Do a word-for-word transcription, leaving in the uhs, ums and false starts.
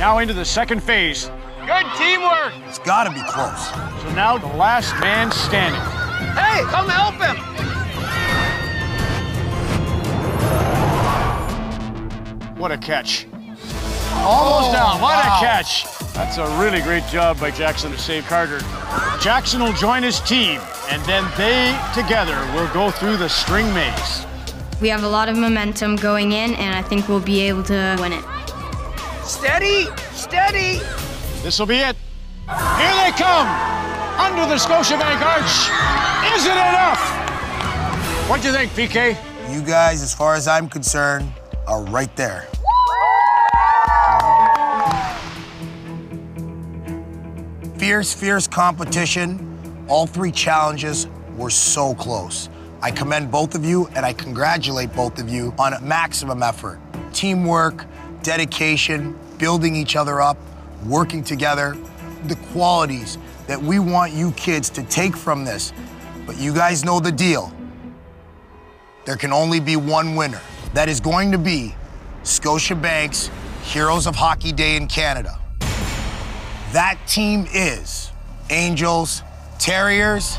Now into the second phase. Good teamwork. It's got to be close. So now the last man standing. Hey, come help him. What a catch. Almost oh, down. What wow. a catch. That's a really great job by Jackson to save Carter. Jackson will join his team, and then they together will go through the string maze. We have a lot of momentum going in, and I think we'll be able to win it. Steady, steady. This will be it. Here they come. Under the Scotiabank arch. Is it enough? What do you think, P K? You guys, as far as I'm concerned, are right there. Fierce, fierce competition. All three challenges were so close. I commend both of you, and I congratulate both of you on a maximum effort. Teamwork, dedication, building each other up, working together, the qualities that we want you kids to take from this. But you guys know the deal. There can only be one winner. That is going to be Scotiabank's Heroes of Hockey Day in Canada. That team is Angels, Terriers,